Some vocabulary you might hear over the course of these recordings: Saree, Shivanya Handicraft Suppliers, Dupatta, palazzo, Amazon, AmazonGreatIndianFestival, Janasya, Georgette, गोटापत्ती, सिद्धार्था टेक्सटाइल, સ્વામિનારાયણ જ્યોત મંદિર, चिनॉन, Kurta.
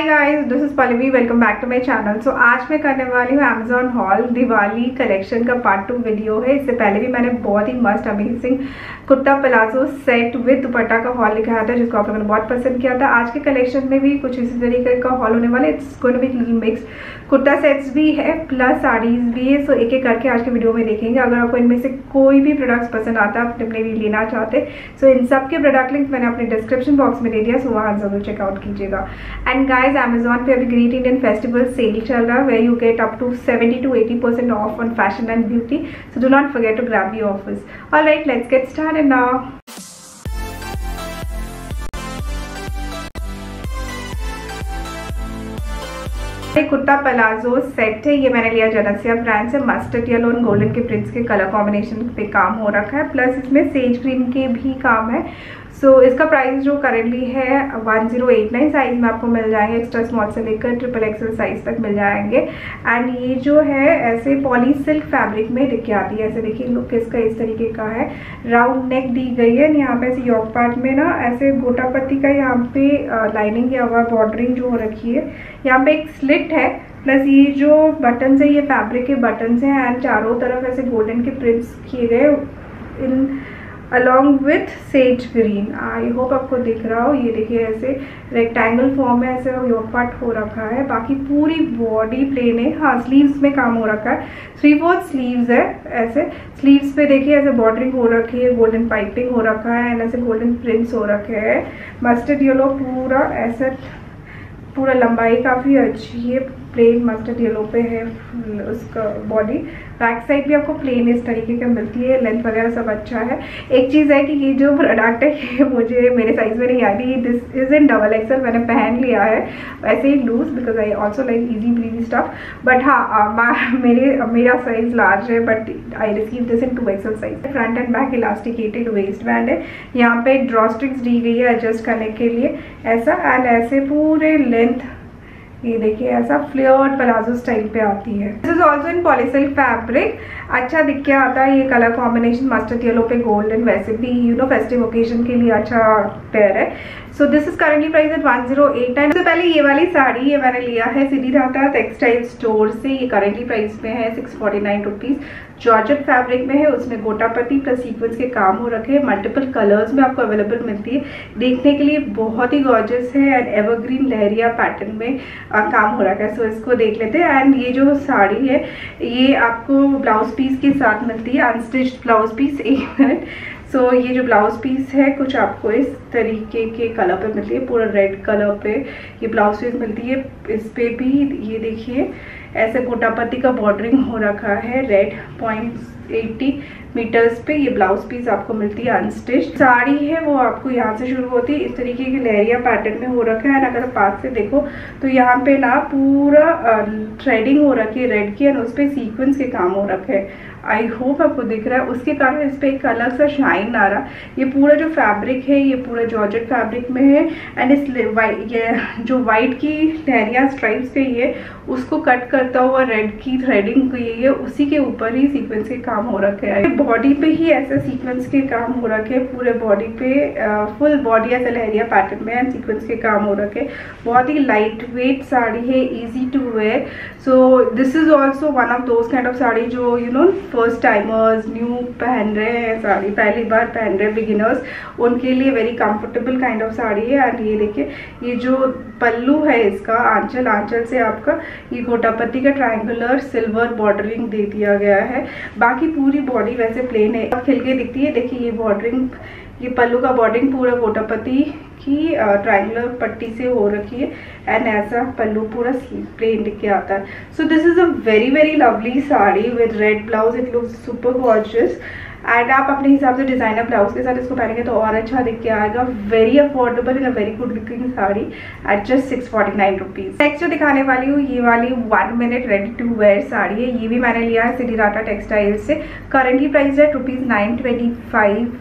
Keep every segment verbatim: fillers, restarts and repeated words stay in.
Hi guys, this is Pallavi, welcome back to my channel. So आज मैं करने वाली हूँ अमेजॉन हॉल दिवाली कलेक्शन का पार्ट टू वीडियो है। इससे पहले भी मैंने बहुत ही मस्त amazing kurta palazzo set with dupatta का हॉल दिखाया था, जिसको आप लोगों ने बहुत पसंद किया था। आज के कलेक्शन में भी कुछ इसी तरीके का हॉल होने वाला है। It's going to be mix, kurta sets भी है प्लस साड़ीज़ भी है। सो एक एक करके आज के वीडियो में देखेंगे। अगर आपको इनमें से कोई भी प्रोडक्ट्स पसंद आता है, अपने अपने लिए लेना चाहते, सो इन सब के प्रोडक्ट लिंक मैंने अपने डिस्क्रिप्शन बॉक्स में दे दिया, सो वहाँ ज़रूर चेकआउट कीजिएगा। एंड गाइज, अमेजॉन पे अभी ग्रेट इंडियन फेस्टिवल सेल चल रहा है, where you get up to seventy to eighty percent off on fashion and beauty. So do not forget to grab your offers. Alright, let's get started now. Kurta palazzo set है, ये मैंने लिया Janasya brand से। Mustard yellow और golden के prints के colour combination पे काम हो रखा है, प्लस इसमें सेज ग्रीन के भी काम है। सो so, इसका प्राइस जो करेंटली है one zero eight nine, size में आपको मिल जाएंगे एक्स्ट्रा स्मॉल से लेकर ट्रिपल एक्सल साइज़ तक मिल जाएंगे। एंड ये जो है ऐसे पॉली सिल्क फैब्रिक में दिख आती है। ऐसे देखिए लुक इसका इस तरीके का है, राउंड नेक दी गई है। यहाँ पे ऐसे यॉक पार्ट में ना ऐसे गोटापत्ती का यहाँ पे लाइनिंग या हुआ बॉर्डरिंग जो हो रखी है, यहाँ पे एक स्लिट है, प्लस ये जो बटन्स है ये फैब्रिक के बटन्स हैं। एंड चारों तरफ ऐसे गोल्डन के प्रिंट्स किए गए in along with sage green. I hope आपको दिख रहा हो। ये देखिए ऐसे रेक्टेंगल फॉर्म में ऐसे योक पार्ट हो रखा है, बाकी पूरी बॉडी प्लेन है। हाँ, स्लीव्स में काम हो रखा है, थ्री फोर्थ स्लीव्स है। ऐसे स्लीव्स पे देखिए ऐसे बॉर्डरिंग हो रखी है, गोल्डन पाइपिंग हो रखा है एंड ऐसे गोल्डन प्रिंट्स हो रखे हैं। मस्टर्ड येलो पूरा ऐसे पूरा लंबाई काफ़ी अच्छी है, प्लेन मस्टर्ड येलो पे है उसका बॉडी। बैक साइड भी आपको प्लेन इस तरीके का मिलती है, लेंथ वगैरह सब अच्छा है। एक चीज़ है कि ये जो प्रोडक्ट है ये मुझे मेरे साइज़ में नहीं आई थी। This is in double XL, मैंने पहन लिया है ऐसे ही loose, because I also like easy breezy stuff. But हाँ, मेरे मेरा साइज़ लार्ज है, but I receive this in two XL size. Front and back elasticated waist band है, यहाँ पे ड्रॉस्टिक्स दी गई है एडजस्ट करने के लिए ऐसा। एंड ऐसे पूरे लेंथ ये देखिए ऐसा फ्लेयर्ड प्लाजो स्टाइल पे आती है। This is also in पॉलीसिल्क fabric, अच्छा दिख के आता है। ये कलर कॉम्बिनेशन मस्टर्ड येलो पे गोल्डन वैसे भी यू नो फेस्टिव ओकेजन के लिए अच्छा पेयर है। So this is currently price at one zero eight nine. सबसे पहले ये वाली साड़ी ये मैंने लिया है सिद्धार्था टेक्सटाइल स्टोर से। ये करंटली प्राइस में है six forty nine rupees. Georgette fabric में है, उसमें गोटापत्ती प्लस सीक्वेंस के काम हो रखे हैं। मल्टीपल कलर्स में आपको अवेलेबल मिलती है, देखने के लिए बहुत ही गॉर्जियस है। एंड एवरग्रीन लहरिया पैटर्न में आ, काम हो रखा है। सो so, इसको देख लेते हैं। एंड ये जो साड़ी है ये आपको ब्लाउज पीस के साथ मिलती है, अनस्टिच्ड ब्लाउज पीस। एक मिनट, सो so, ये जो ब्लाउज पीस है कुछ आपको इस तरीके के कलर पे मिलती है, पूरा रेड कलर पे ये ब्लाउज पीस मिलती है। इस पर भी ये देखिए ऐसे गोटापत्ती का बॉर्डरिंग हो रखा है, रेड पॉइंट एट्टी मीटर्स पे ये ब्लाउज पीस आपको मिलती है अनस्टिच्ड। साड़ी है वो आपको यहाँ से शुरू होती है, इस तरीके की लहरिया पैटर्न में हो रखा है। अगर पास से देखो तो यहाँ पे ना पूरा थ्रेडिंग हो रखी है रेड की, एंड उस पर सीक्वेंस के काम हो रखे है। आई होप आपको दिख रहा है, उसके कारण इस पर एक अलग सा शाइन आ रहा। ये पूरा जो फैब्रिक है ये पूरा जॉर्जेट फैब्रिक में है। एंड इस वाइट ये जो वाइट की लहरिया स्ट्राइप्स पे ये उसको कट करता हुआ रेड की थ्रेडिंग ये है, उसी के ऊपर ही सीक्वेंस के काम हो रखे हैं। बॉडी पे ही ऐसे सीक्वेंस के काम हो रखे, पूरे बॉडी पे फुल बॉडी ऐसे लहरिया पैटर्न में एंड सीक्वेंस के काम हो रखे। बहुत ही लाइट वेट साड़ी है, easy to wear. So this is also one of those kind of sari जो you know first timers new पहन रहे हैं, साड़ी पहली बार पहन रहे बिगिनर्स, उनके लिए very comfortable kind of sari है। एंड ये देखिए ये जो पल्लू है इसका आंचल, आंचल से आपका ये गोटापत्ती का ट्रायंगुलर सिल्वर बॉर्डरिंग दे दिया गया है। बाकी पूरी बॉडी से प्लेन है, खिलके दिखती है। देखिए ये बॉर्डरिंग, ये पल्लू का बॉर्डरिंग पूरा गोटापत्ती की ट्रायंगुलर पट्टी से हो रखी है एंड ऐसा पल्लू पूरा प्लेन दिख के आता है। So this is a very very lovely sari with red blouse, it looks super gorgeous. And आप अपने हिसाब से डिज़ाइनर ब्लाउज के साथ इसको पहनेंगे तो और अच्छा दिख के आएगा। Very affordable and a very good looking sari at just six forty nine rupees. Next जो दिखाने वाली हूँ ये वाली one minute ready to wear sari है। ये भी मैंने लिया है सिद्धार्था टेक्सटाइल से। करंटली प्राइस है rupees nine twenty five.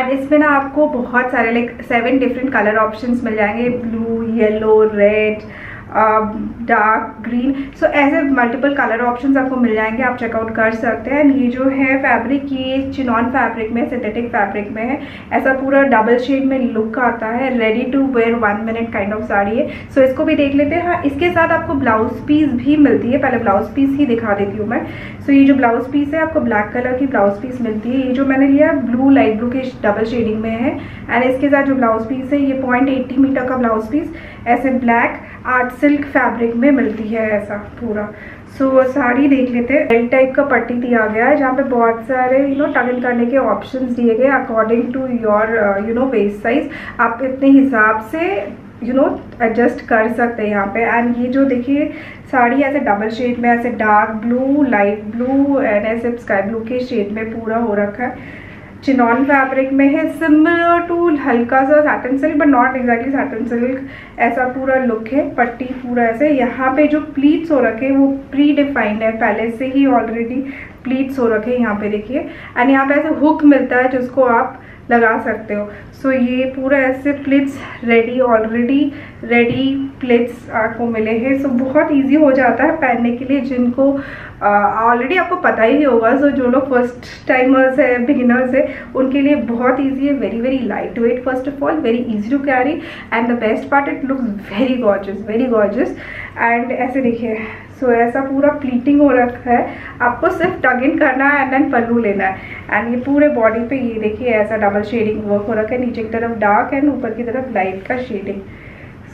And इसमें ना आपको बहुत सारे like seven different colour options मिल जाएंगे, blue yellow red dark green, so ऐसे मल्टीपल कलर ऑप्शंस आपको मिल जाएंगे, आप चेकआउट कर सकते हैं। ये जो है फैब्रिक, ये चिनॉन फैब्रिक में, सिंथेटिक फैब्रिक में है, ऐसा पूरा डबल शेड में लुक आता है, ready to wear one minute kind of sari है। सो so, इसको भी देख लेते हैं। हाँ, इसके साथ आपको ब्लाउज पीस भी मिलती है, पहले ब्लाउज पीस ही दिखा देती हूँ मैं। सो so, ये जो ब्लाउज पीस है आपको ब्लैक कलर की ब्लाउज पीस मिलती है, ये जो मैंने लिया ब्लू लाइट ब्लू के डबल शेडिंग में है, एंड इसके साथ जो ब्लाउज पीस है ये पॉइंट एट्टी मीटर का ब्लाउज पीस ऐसे ब्लैक आर्ट सिल्क फैब्रिक में मिलती है ऐसा पूरा। सो so, साड़ी देख लेते हैं। रेड टाइप का पट्टी दिया गया है जहाँ पे बहुत सारे यू नो टग इन करने के ऑप्शंस दिए गए according to your you know waist size, आप इतने हिसाब से यू नो एडजस्ट कर सकते हैं यहाँ पे। एंड ये जो देखिए साड़ी ऐसे डबल शेड में, ऐसे dark blue light blue and ऐसे स्काई ब्लू के शेड में पूरा हो रखा है, चिनॉन फैब्रिक में है, सिमिलर टू हल्का सा satin silk but not exactly satin silk ऐसा पूरा लुक है। पट्टी पूरा ऐसे, यहाँ पे जो प्लीट्स हो रखे हैं वो प्री डिफाइंड है, पहले से ही ऑलरेडी प्लीट्स हो रखे हैं यहाँ पे देखिए। एंड यहाँ पे ऐसे हुक मिलता है जिसको आप लगा सकते हो। सो so, ये पूरा ऐसे pleats ready already ready pleats आपको मिले हैं। सो so, बहुत इजी हो जाता है पहनने के लिए, जिनको ऑलरेडी आपको पता ही होगा। सो so, जो लोग फर्स्ट टाइमर्स है, बिगिनर्स है, उनके लिए बहुत इजी है, very very light weight, first of all very easy to carry, and the best part it looks very gorgeous very gorgeous. And ऐसे देखिए, सो so, ऐसा पूरा प्लीटिंग हो रखा है, आपको सिर्फ टग इन करना है एंड देन पल्लू लेना है। एंड ये पूरे बॉडी पे ये देखिए ऐसा डबल शेडिंग वर्क हो रखा है, नीचे की तरफ डार्क एंड ऊपर की तरफ लाइट का शेडिंग।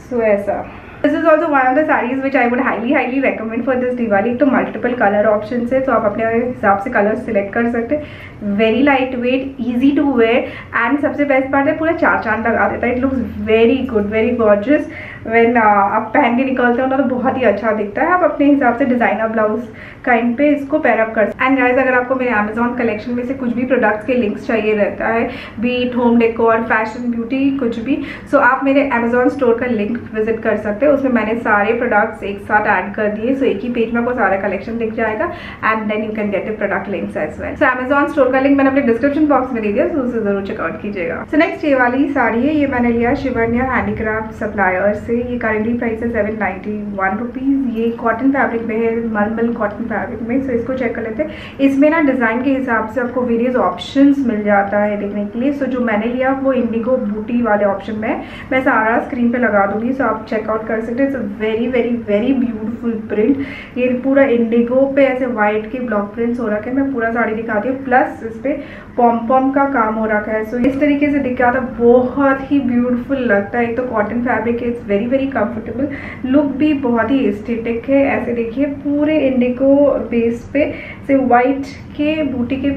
सो so, ऐसा this is also one of the saris which I would highly highly recommend for this Diwali. तो मल्टीपल कलर ऑप्शन है, तो आप अपने हिसाब से कलर सिलेक्ट कर सकते हैं। Very light weight, easy to wear, and सबसे बेस्ट पार्ट है पूरा चार चांद लगा देता है। It looks very good very gorgeous. When आप पहन के निकलते हो ना तो बहुत ही अच्छा दिखता है। आप अपने हिसाब से डिजाइनर ब्लाउज काइंड पे इसको पैरअप कर सकते। एंड गाइज, अगर आपको मेरे अमेजॉन कलेक्शन में से कुछ भी प्रोडक्ट्स के लिंक्स चाहिए रहता है, be it home decor fashion beauty कुछ भी, सो so आप मेरे अमेजॉन स्टोर का लिंक विजिट कर सकते हैं। उसमें मैंने सारे प्रोडक्ट्स एक साथ ऐड कर दिए, सो so एक ही पेज में आपको सारा कलेक्शन दिख जाएगा, and then you can get the product links as well. So Amazon store का लिंक मैंने अपने डिस्क्रिप्शन बॉक्स में दे दिया, सो so उसे जरूर चेकआउट कीजिएगा। सो नेक्स्ट ये वाली साड़ी है, ये मैंने लिया शिवन्या हैंडीक्राफ्ट सप्लायर्स। ये करेंटली प्राइस है सेवन नाइन्टी वन रुपीज़। ये कॉटन फैब्रिक में है, मलमल कॉटन फैब्रिक में। सो इसको चेक कर लेते हैं। इसमें ना डिज़ाइन के हिसाब से आपको वेरियस ऑप्शंस मिल जाता है देखने के लिए। सो जो मैंने लिया वो इंडिगो बूटी वाले ऑप्शन में है, मैं सारा स्क्रीन पे लगा दूंगी, सो आप चेकआउट कर सकते हैं। So very very very beautiful print, ये पूरा इंडिगो पे ऐसे वाइट के ब्लॉक प्रिंट्स हो रखे हैं। मैं पूरा साड़ी दिखाती हूँ, प्लस इस पर पॉम पॉम का काम हो रखा है। सो इस तरीके से दिखा था, बहुत ही ब्यूटीफुल लगता है। एक तो cotton fabric, it's very very comfortable, look भी बहुत ही एस्थेटिक है। ऐसे देखिए पूरे इंडिगो बेस पे से वाइट के बूटी के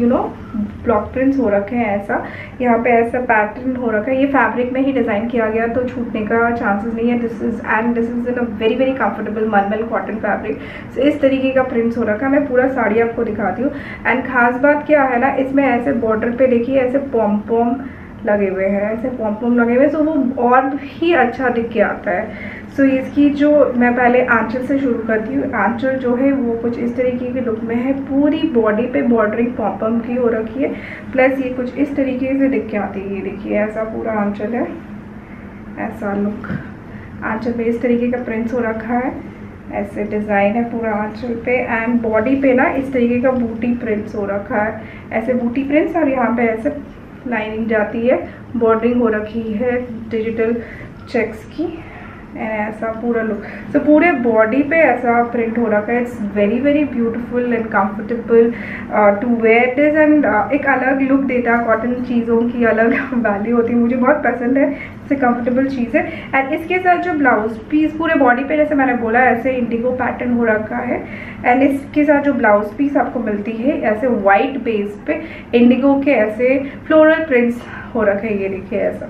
यू नो ब्लॉक प्रिंट्स हो रखे हैं, ऐसा यहाँ पे ऐसा पैटर्न हो रखा है। ये फैब्रिक में ही डिज़ाइन किया गया, तो छूटने का चांसेस नहीं है। This is and this is in a very very comfortable मलमल कॉटन फैब्रिक। सो इस तरीके का प्रिंट्स हो रखा है। मैं पूरा साड़ी आपको दिखाती हूँ। एंड खास बात क्या है ना, इसमें ऐसे बॉर्डर पे देखिए ऐसे पॉम पॉम लगे हुए हैं, ऐसे पॉम पॉम लगे हुए हैं, सो वो और भी अच्छा दिख के आता है। सो so, इसकी जो मैं पहले आंचल से शुरू करती हूँ। आंचल जो है वो कुछ इस तरीके के लुक में है, पूरी बॉडी पे बॉर्डरिंग पॉम पॉम की हो रखी है, प्लस ये कुछ इस तरीके से दिख के आती है। ये देखिए ऐसा पूरा आंचल है, ऐसा लुक आंचल पे इस तरीके का प्रिंट्स हो रखा है, ऐसे डिज़ाइन है पूरा आंचल पे। एंड बॉडी पे ना इस तरीके का बूटी प्रिंट्स हो रखा है, ऐसे बूटी प्रिंट्स, और यहाँ पे ऐसे लाइनिंग जाती है, बॉर्डरिंग हो रखी है डिजिटल चेक्स की, एंड ऐसा पूरा लुक। सो so, पूरे बॉडी पे ऐसा प्रिंट हो रखा है। It's very very beautiful and comfortable to wear this, and एक अलग लुक देता है। कॉटन चीज़ों की अलग वैल्यू होती है, मुझे बहुत पसंद है, इससे कंफर्टेबल चीज़ है। एंड इसके साथ जो ब्लाउज पीस, पूरे बॉडी पे जैसे मैंने बोला ऐसे इंडिगो पैटर्न हो रखा है, एंड इसके साथ जो ब्लाउज पीस आपको मिलती है ऐसे वाइट बेस पे इंडिगो के ऐसे फ्लोरल प्रिंट्स हो रखे हैं। ये देखिए ऐसा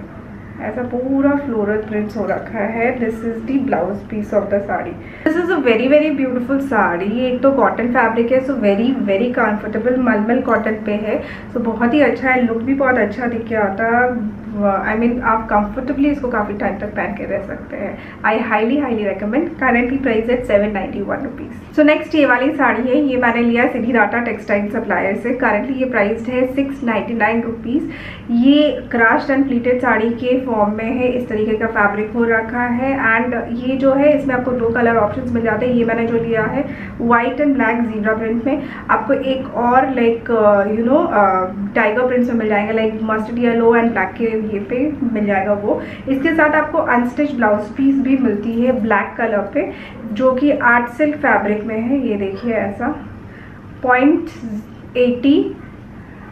ऐसा पूरा फ्लोरल प्रिंट्स हो रखा है। This is the blouse piece of the sari. This is a very very beautiful sari. एक तो कॉटन फैब्रिक है, सो वेरी वेरी कंफर्टेबल, मलमल कॉटन पे है, सो so, बहुत ही अच्छा है, लुक भी बहुत अच्छा दिख के आता है। आई मीन आप कंफर्टेबली इसको काफ़ी टाइम तक पहन के रह सकते हैं. I highly highly recommend. Currently price है seven ninety one rupees. So next ये वाली साड़ी है, ये मैंने लिया है सिद्धार्था टेक्सटाइल सप्लायर से. करेंटली ये प्राइस है सिक्स नाइन्टी नाइन रुपीज़. ये क्राश्ड एंड प्लीटेड साड़ी के फॉर्म में है, इस तरीके का फैब्रिक हो रखा है. एंड ये जो है इसमें आपको दो कलर ऑप्शन मिल जाते हैं. ये मैंने जो लिया है white and black zebra print में. आपको एक और like you know tiger prints में मिल जाएंगे, like mustard yellow and black के ये पे मिल जाएगा वो. इसके साथ आपको अनस्टिच ब्लाउज पीस भी मिलती है ब्लैक कलर पे, जो कि आर्ट सिल्क फैब्रिक में है. ये देखिए ऐसा पॉइंट एटी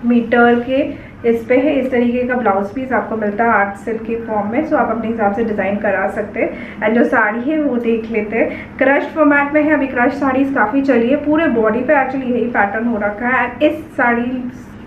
मीटर के इस पे है, इस तरीके का ब्लाउज पीस आपको मिलता है आर्ट सिल्क के फॉर्म में. सो आप अपने हिसाब से डिज़ाइन करा सकते हैं. एंड जो साड़ी है वो देख लेते हैं. क्रश फॉर्मेट में है. अभी क्रश साड़ीज़ काफ़ी चली है, पूरे बॉडी पे एक्चुअली यही पैटर्न हो रखा है. एंड इस साड़ी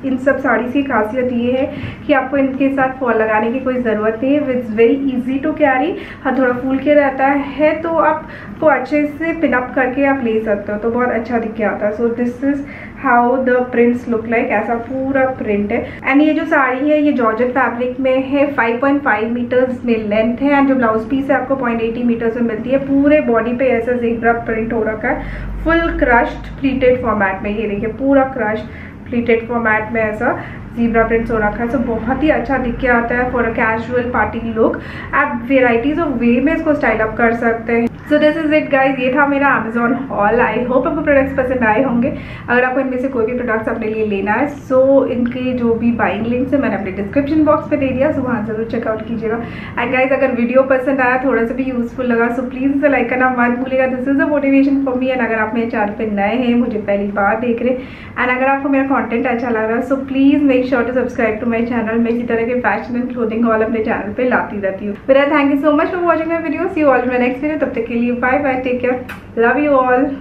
इन सब साड़ीज़ की खासियत ये है कि आपको इनके साथ फॉल लगाने की कोई ज़रूरत नहीं है. It's very easy to carry. हाँ, थोड़ा फूल के रहता है तो आपको अच्छे से पिनअप करके आप ले सकते हो, तो बहुत अच्छा दिख के आता है. So this is how the prints look like. ऐसा पूरा प्रिंट है. एंड ये जो साड़ी है ये जॉर्जेट फैब्रिक में है. फाइव पॉइंट फाइव मीटर्स में लेंथ है. एंड जो ब्लाउज पीस है आपको पॉइंट एटी मीटर्स में मिलती है. पूरे बॉडी पे ऐसा ज़ेब्रा प्रिंट हो रखा है फुल क्रश्ड प्लीटेड फॉर्मेट में. ये देखिए पूरा क्रश्ड प्लीटेड फॉर्मेट में ऐसा जीब्रा प्रिंट्स हो रखा है. सो बहुत ही अच्छा दिख के आता है for a casual party look. आप वेराइटीज़ ऑफ वे में इसको स्टाइल अप कर सकते हैं. So this is it guys. ये था मेरा अमेजॉन हॉल. आई होप आपको प्रोडक्ट्स पसंद आए होंगे. अगर आपको इनमें से कोई भी प्रोडक्ट्स अपने लिए लेना है सो so, इनके जो भी बाइंग लिंक्स है मैंने अपने डिस्क्रिप्शन बॉक्स पे दे दिया. सो so, वहाँ जरूर चेकआउट कीजिएगा. एंड गाइज अगर वीडियो पसंद आया, थोड़ा सा भी यूजफुल लगा सो so, प्लीज़ इसे लाइक करना मत भूलिएगा. This is a motivation for me. And अगर आप मेरे चैनल पर नए हैं, मुझे पहली बार देख रहे हैं, एंड अगर आपको मेरा कॉन्टेंट अच्छा लग रहा है so please make sure to subscribe to my channel. मैं इसी तरह के फैशन एंड क्लोथिंग ऑल अपने चैनल पर लाती रहती हूँ. मेरा thank you so much for watching my video. See you all my next video. तब तक के लिए bye bye. Take care. Love you all.